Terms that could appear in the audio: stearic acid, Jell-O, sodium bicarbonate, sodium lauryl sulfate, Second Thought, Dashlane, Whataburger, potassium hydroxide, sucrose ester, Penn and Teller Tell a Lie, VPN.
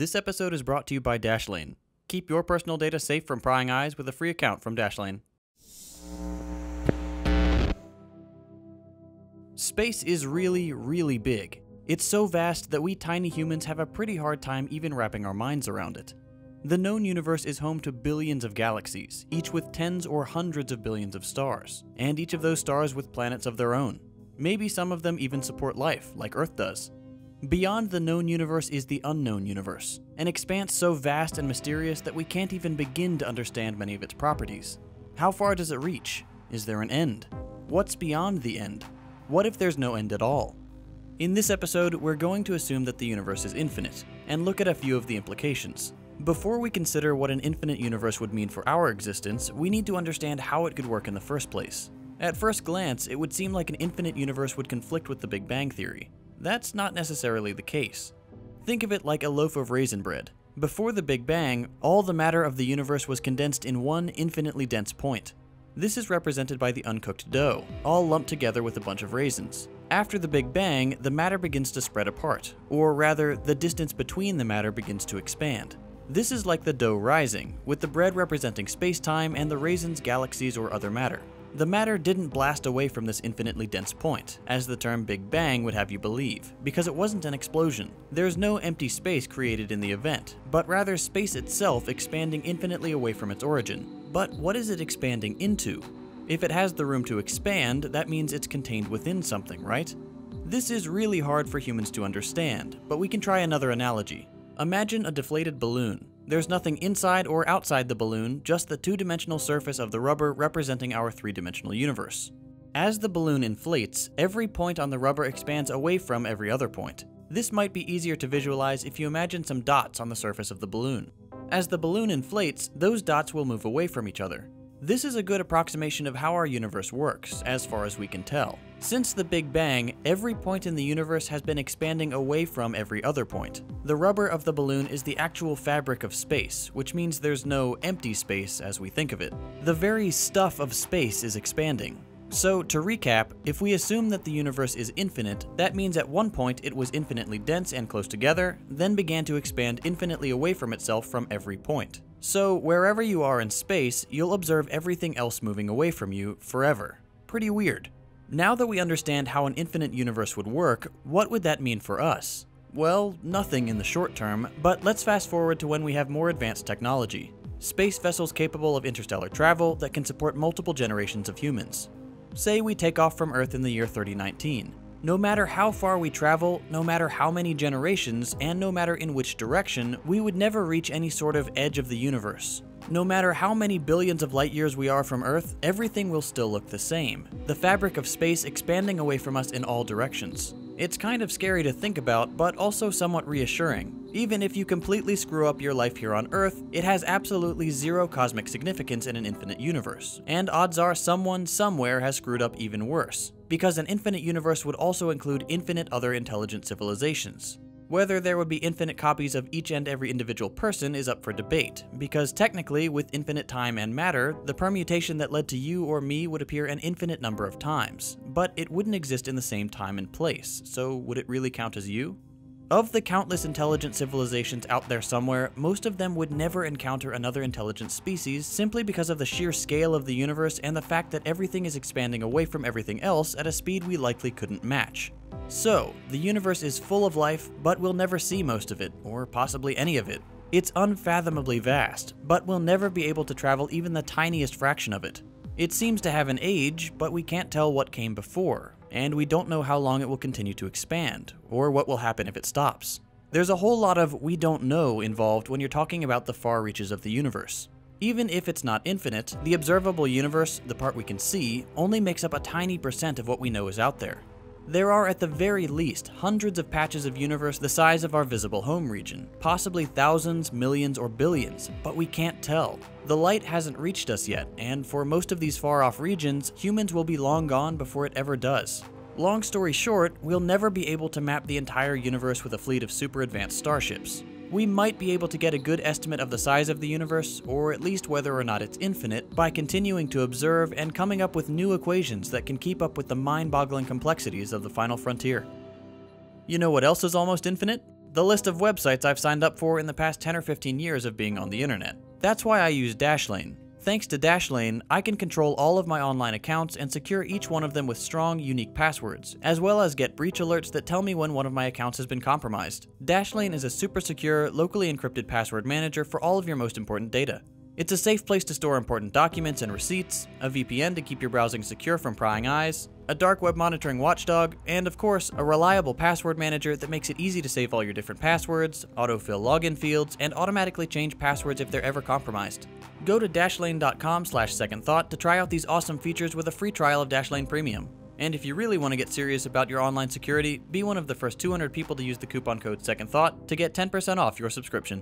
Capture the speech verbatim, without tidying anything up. This episode is brought to you by Dashlane. Keep your personal data safe from prying eyes with a free account from Dashlane. Space is really, really big. It's so vast that we tiny humans have a pretty hard time even wrapping our minds around it. The known universe is home to billions of galaxies, each with tens or hundreds of billions of stars, and each of those stars with planets of their own. Maybe some of them even support life, like Earth does. Beyond the known universe is the unknown universe, an expanse so vast and mysterious that we can't even begin to understand many of its properties. How far does it reach? Is there an end? What's beyond the end? What if there's no end at all? In this episode, we're going to assume that the universe is infinite, and look at a few of the implications. Before we consider what an infinite universe would mean for our existence, we need to understand how it could work in the first place. At first glance, it would seem like an infinite universe would conflict with the Big Bang Theory. That's not necessarily the case. Think of it like a loaf of raisin bread. Before the Big Bang, all the matter of the universe was condensed in one infinitely dense point. This is represented by the uncooked dough, all lumped together with a bunch of raisins. After the Big Bang, the matter begins to spread apart, or rather, the distance between the matter begins to expand. This is like the dough rising, with the bread representing space-time and the raisins galaxies or other matter. The matter didn't blast away from this infinitely dense point, as the term Big Bang would have you believe, because it wasn't an explosion. There's no empty space created in the event, but rather space itself expanding infinitely away from its origin. But what is it expanding into? If it has the room to expand, that means it's contained within something, right? This is really hard for humans to understand, but we can try another analogy. Imagine a deflated balloon. There's nothing inside or outside the balloon, just the two-dimensional surface of the rubber representing our three-dimensional universe. As the balloon inflates, every point on the rubber expands away from every other point. This might be easier to visualize if you imagine some dots on the surface of the balloon. As the balloon inflates, those dots will move away from each other. This is a good approximation of how our universe works, as far as we can tell. Since the Big Bang, every point in the universe has been expanding away from every other point. The rubber of the balloon is the actual fabric of space, which means there's no empty space as we think of it. The very stuff of space is expanding. So, to recap, if we assume that the universe is infinite, that means at one point it was infinitely dense and close together, then began to expand infinitely away from itself from every point. So, wherever you are in space, you'll observe everything else moving away from you forever. Pretty weird. Now that we understand how an infinite universe would work, what would that mean for us? Well, nothing in the short term, but let's fast forward to when we have more advanced technology. Space vessels capable of interstellar travel that can support multiple generations of humans. Say we take off from Earth in the year thirty nineteen. No matter how far we travel, no matter how many generations, and no matter in which direction, we would never reach any sort of edge of the universe. No matter how many billions of light years we are from Earth, everything will still look the same, the fabric of space expanding away from us in all directions. It's kind of scary to think about, but also somewhat reassuring. Even if you completely screw up your life here on Earth, it has absolutely zero cosmic significance in an infinite universe, and odds are someone somewhere has screwed up even worse, because an infinite universe would also include infinite other intelligent civilizations. Whether there would be infinite copies of each and every individual person is up for debate, because technically, with infinite time and matter, the permutation that led to you or me would appear an infinite number of times, but it wouldn't exist in the same time and place, so would it really count as you? Of the countless intelligent civilizations out there somewhere, most of them would never encounter another intelligent species simply because of the sheer scale of the universe and the fact that everything is expanding away from everything else at a speed we likely couldn't match. So, the universe is full of life, but we'll never see most of it, or possibly any of it. It's unfathomably vast, but we'll never be able to travel even the tiniest fraction of it. It seems to have an age, but we can't tell what came before, and we don't know how long it will continue to expand, or what will happen if it stops. There's a whole lot of we don't know involved when you're talking about the far reaches of the universe. Even if it's not infinite, the observable universe, the part we can see, only makes up a tiny percent of what we know is out there. There are at the very least hundreds of patches of universe the size of our visible home region, possibly thousands, millions, or billions, but we can't tell. The light hasn't reached us yet, and for most of these far-off regions, humans will be long gone before it ever does. Long story short, we'll never be able to map the entire universe with a fleet of super-advanced starships. We might be able to get a good estimate of the size of the universe, or at least whether or not it's infinite, by continuing to observe and coming up with new equations that can keep up with the mind-boggling complexities of the final frontier. You know what else is almost infinite? the list of websites I've signed up for in the past ten or fifteen years of being on the internet. That's why I use Dashlane. Thanks to Dashlane, I can control all of my online accounts and secure each one of them with strong, unique passwords, as well as get breach alerts that tell me when one of my accounts has been compromised. Dashlane is a super secure, locally encrypted password manager for all of your most important data. It's a safe place to store important documents and receipts, a V P N to keep your browsing secure from prying eyes, a dark web monitoring watchdog, and of course, a reliable password manager that makes it easy to save all your different passwords, autofill login fields, and automatically change passwords if they're ever compromised. Go to dashlane dot com slash second thought to try out these awesome features with a free trial of Dashlane Premium. And if you really want to get serious about your online security, be one of the first two hundred people to use the coupon code second thought to get ten percent off your subscription.